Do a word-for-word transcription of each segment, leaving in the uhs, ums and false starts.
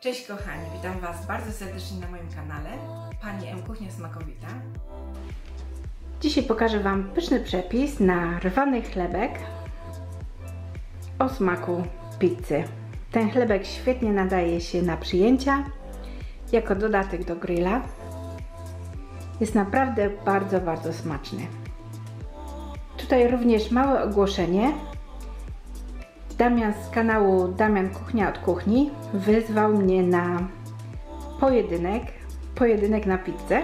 Cześć kochani, witam Was bardzo serdecznie na moim kanale Pani M. Kuchnia Smakowita. Dzisiaj pokażę Wam pyszny przepis na rwany chlebek o smaku pizzy. Ten chlebek świetnie nadaje się na przyjęcia, jako dodatek do grilla. Jest naprawdę bardzo, bardzo smaczny. Tutaj również małe ogłoszenie. Damian z kanału Damian Kuchnia od Kuchni wyzwał mnie na pojedynek, pojedynek na pizzę.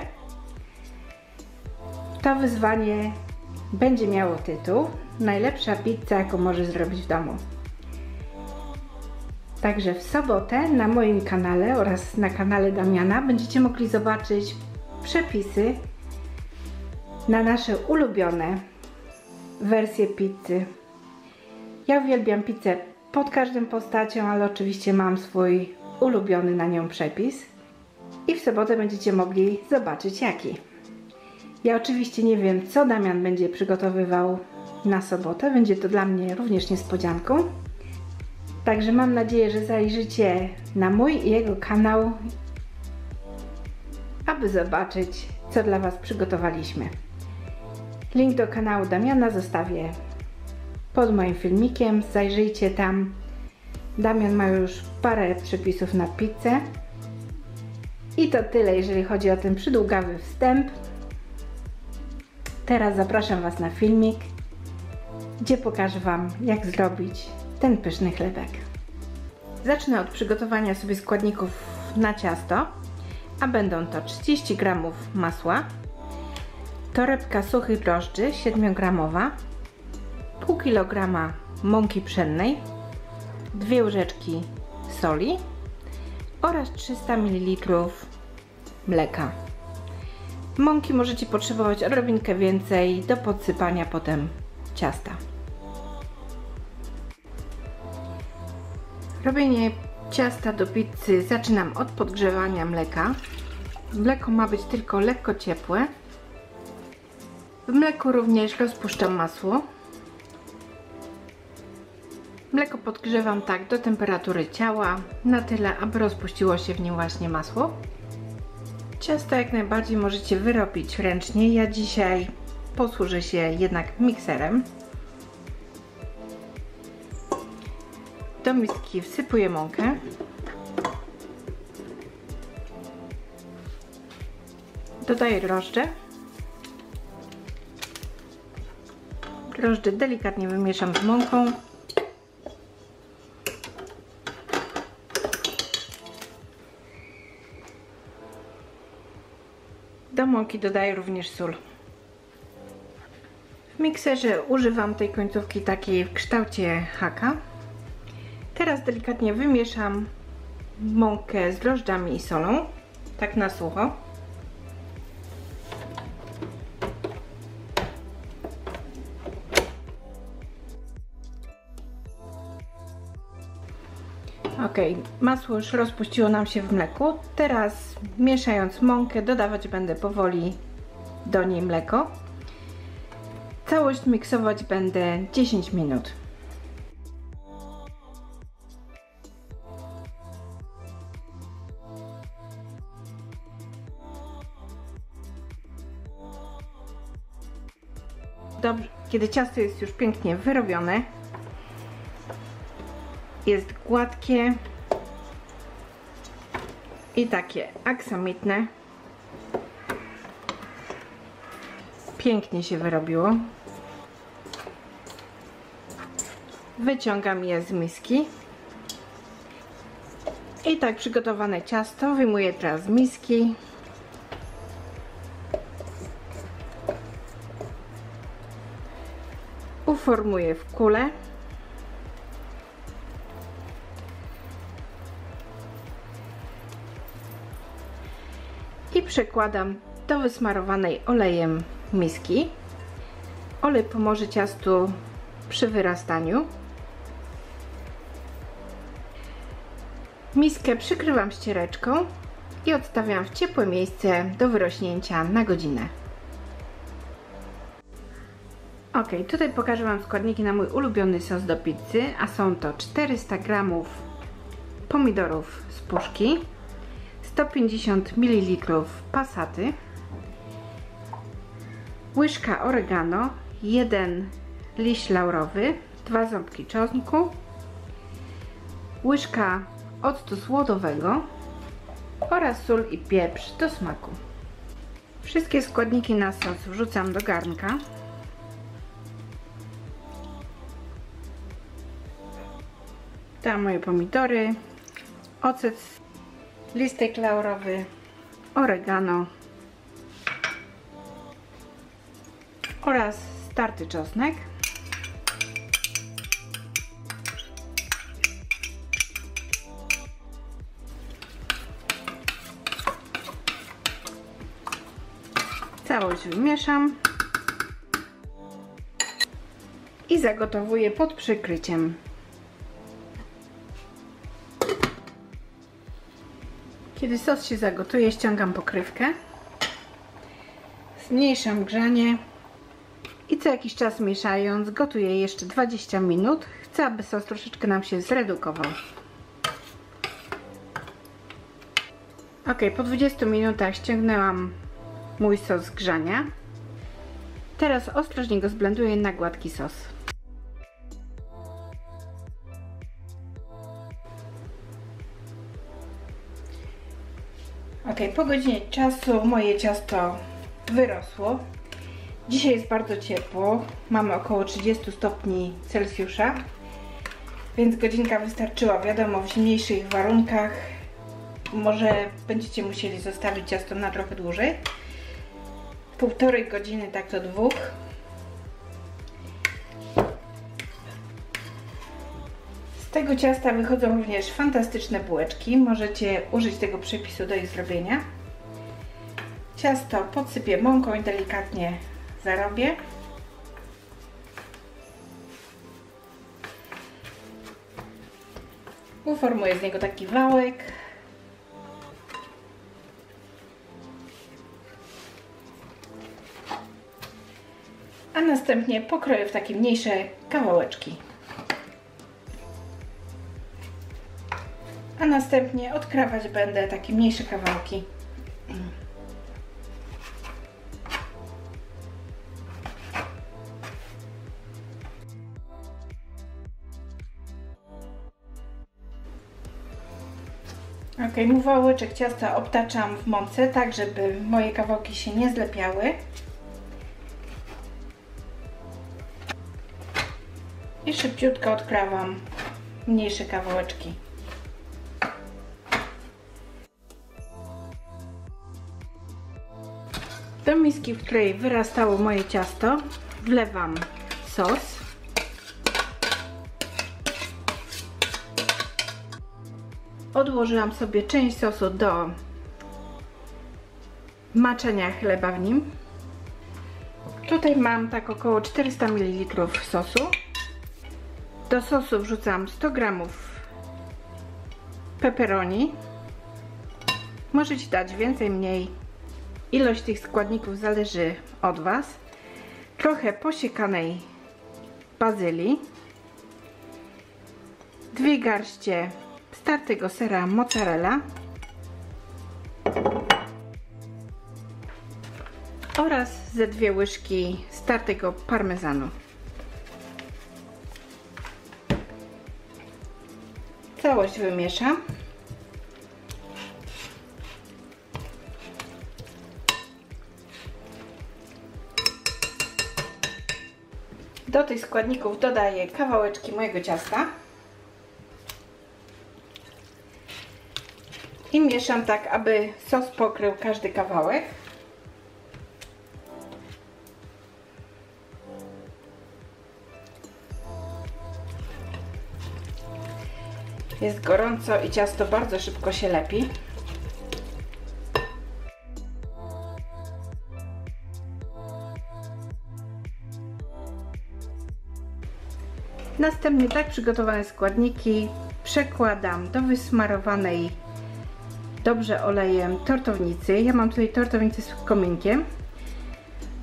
To wyzwanie będzie miało tytuł Najlepsza pizza, jaką możesz zrobić w domu. Także w sobotę na moim kanale oraz na kanale Damiana będziecie mogli zobaczyć przepisy na nasze ulubione wersje pizzy. Ja uwielbiam pizzę pod każdą postacią, ale oczywiście mam swój ulubiony na nią przepis i w sobotę będziecie mogli zobaczyć jaki. Ja oczywiście nie wiem, co Damian będzie przygotowywał na sobotę, będzie to dla mnie również niespodzianką. Także mam nadzieję, że zajrzycie na mój i jego kanał, aby zobaczyć, co dla Was przygotowaliśmy. Link do kanału Damiana zostawię pod moim filmikiem, zajrzyjcie tam. Damian ma już parę przepisów na pizzę. I to tyle, jeżeli chodzi o ten przydługawy wstęp. Teraz zapraszam Was na filmik, gdzie pokażę Wam, jak zrobić ten pyszny chlebek. Zacznę od przygotowania sobie składników na ciasto, a będą to trzydzieści gramów masła, torebka suchych drożdży siedmiogramowa, pół kilograma mąki pszennej, dwie łyżeczki soli oraz trzysta mililitrów mleka. Mąki możecie potrzebować odrobinkę więcej do podsypania potem ciasta. Robienie ciasta do pizzy zaczynam od podgrzewania mleka. Mleko ma być tylko lekko ciepłe. W mleku również rozpuszczam masło. Mleko podgrzewam tak do temperatury ciała, na tyle, aby rozpuściło się w nim właśnie masło. Ciasto jak najbardziej możecie wyrobić ręcznie. Ja dzisiaj posłużę się jednak mikserem. Do miski wsypuję mąkę. Dodaję drożdże. Drożdże delikatnie wymieszam z mąką. Do mąki dodaję również sól. W mikserze używam tej końcówki takiej w kształcie haka. Teraz delikatnie wymieszam mąkę z drożdżami i solą, tak na sucho. Ok, masło już rozpuściło nam się w mleku. Teraz mieszając mąkę dodawać będę powoli do niej mleko. Całość miksować będę dziesięć minut. Dobrze, kiedy ciasto jest już pięknie wyrobione, jest gładkie i takie aksamitne. Pięknie się wyrobiło. Wyciągam je z miski. I tak przygotowane ciasto wyjmuję teraz z miski. Uformuję w kulę. I przekładam do wysmarowanej olejem miski. Olej pomoże ciastu przy wyrastaniu. Miskę przykrywam ściereczką i odstawiam w ciepłe miejsce do wyrośnięcia na godzinę. Ok, tutaj pokażę Wam składniki na mój ulubiony sos do pizzy, a są to czterysta gramów pomidorów z puszki, sto pięćdziesiąt mililitrów pasaty, łyżka oregano, jeden liść laurowy, dwa ząbki czosnku, łyżka octu słodowego oraz sól i pieprz do smaku. Wszystkie składniki na sos wrzucam do garnka. Tam moje pomidory, ocet, listek laurowy, oregano oraz starty czosnek. Całość wymieszam i zagotowuję pod przykryciem. Kiedy sos się zagotuje, ściągam pokrywkę, zmniejszam grzanie i co jakiś czas mieszając, gotuję jeszcze dwadzieścia minut. Chcę, aby sos troszeczkę nam się zredukował. Ok, po dwudziestu minutach ściągnęłam mój sos z grzania. Teraz ostrożnie go zblenduję na gładki sos. Ok, po godzinie czasu moje ciasto wyrosło. Dzisiaj jest bardzo ciepło, mamy około trzydzieści stopni Celsjusza, więc godzinka wystarczyła. Wiadomo, w zimniejszych warunkach może będziecie musieli zostawić ciasto na trochę dłużej. Półtorej godziny, tak do dwóch. Z tego ciasta wychodzą również fantastyczne bułeczki. Możecie użyć tego przepisu do ich zrobienia. Ciasto podsypię mąką i delikatnie zarobię. Uformuję z niego taki wałek. A następnie pokroję w takie mniejsze kawałeczki. A następnie odkrawać będę takie mniejsze kawałki. Ok, mój wałeczek ciasta obtaczam w mące, tak żeby moje kawałki się nie zlepiały. I szybciutko odkrawam mniejsze kawałeczki. Do miski, w której wyrastało moje ciasto, wlewam sos. Odłożyłam sobie część sosu do maczenia chleba w nim. Tutaj mam tak około czterysta mililitrów sosu. Do sosu wrzucam sto gramów pepperoni. Możecie dać więcej, mniej. Ilość tych składników zależy od Was. Trochę posiekanej bazylii. Dwie garście startego sera mozzarella. Oraz ze dwie łyżki startego parmezanu. Całość wymieszam. Do tych składników dodaję kawałeczki mojego ciasta i mieszam tak, aby sos pokrył każdy kawałek. Jest gorąco i ciasto bardzo szybko się lepi. Następnie tak przygotowane składniki przekładam do wysmarowanej dobrze olejem tortownicy. Ja mam tutaj tortownicę z kominkiem.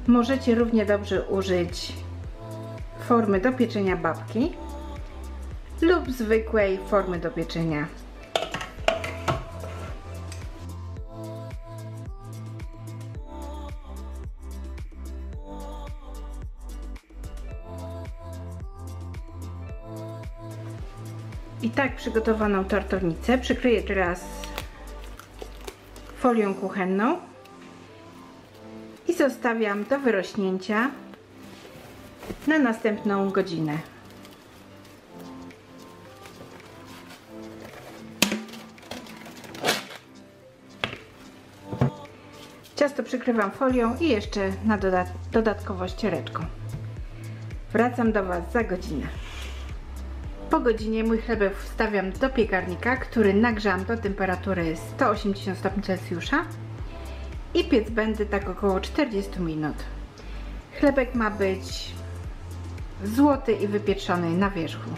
Możecie równie dobrze użyć formy do pieczenia babki lub zwykłej formy do pieczenia. I tak przygotowaną tortownicę przykryję teraz folią kuchenną i zostawiam do wyrośnięcia na następną godzinę. Ciasto przykrywam folią i jeszcze na dodat dodatkowo ściereczką. Wracam do Was za godzinę. Po godzinie mój chlebek wstawiam do piekarnika, który nagrzałam do temperatury sto osiemdziesiąt stopni Celsjusza i piec będę tak około czterdzieści minut. Chlebek ma być złoty i wypieczony na wierzchu.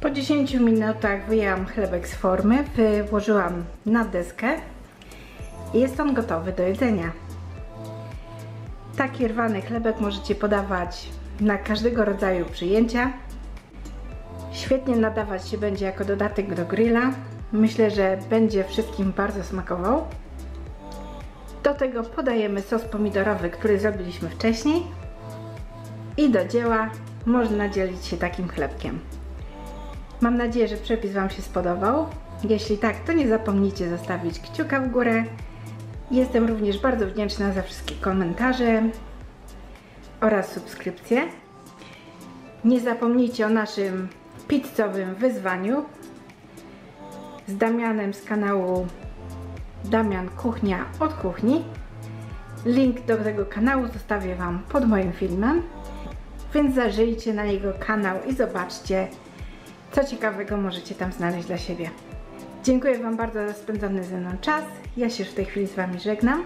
Po dziesięciu minutach wyjęłam chlebek z formy, wyłożyłam na deskę i jest on gotowy do jedzenia. Taki rwany chlebek możecie podawać na każdego rodzaju przyjęcia. Świetnie nadawać się będzie jako dodatek do grilla. Myślę, że będzie wszystkim bardzo smakował. Do tego podajemy sos pomidorowy, który zrobiliśmy wcześniej. I do dzieła, można dzielić się takim chlebkiem. Mam nadzieję, że przepis Wam się spodobał. Jeśli tak, to nie zapomnijcie zostawić kciuka w górę. Jestem również bardzo wdzięczna za wszystkie komentarze oraz subskrypcje. Nie zapomnijcie o naszym pizzowym wyzwaniu z Damianem z kanału Damian Kuchnia od Kuchni. Link do tego kanału zostawię Wam pod moim filmem, więc zajrzyjcie na jego kanał i zobaczcie, co ciekawego możecie tam znaleźć dla siebie. Dziękuję Wam bardzo za spędzony ze mną czas. Ja się już w tej chwili z Wami żegnam.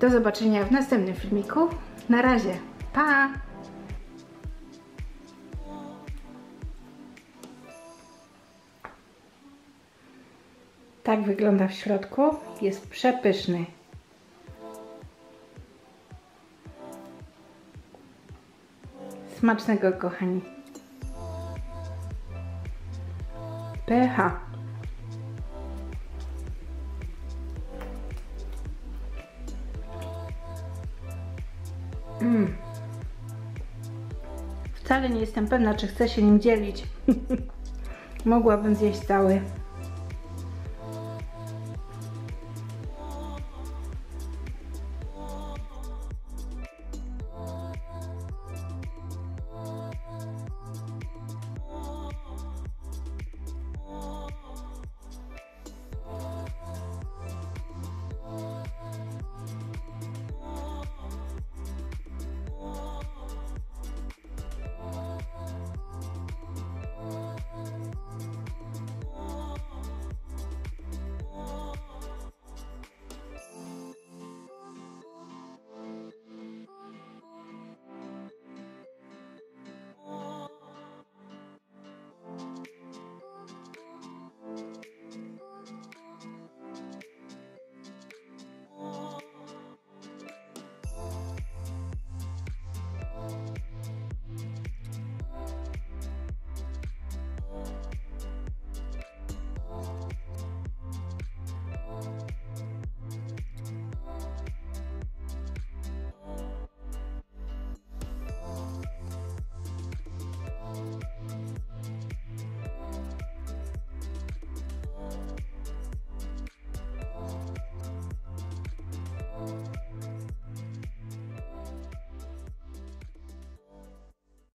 Do zobaczenia w następnym filmiku. Na razie. Pa! Tak wygląda w środku. Jest przepyszny. Smacznego, kochani. Pycha. Mm. Wcale nie jestem pewna, czy chcę się nim dzielić. Mogłabym zjeść cały.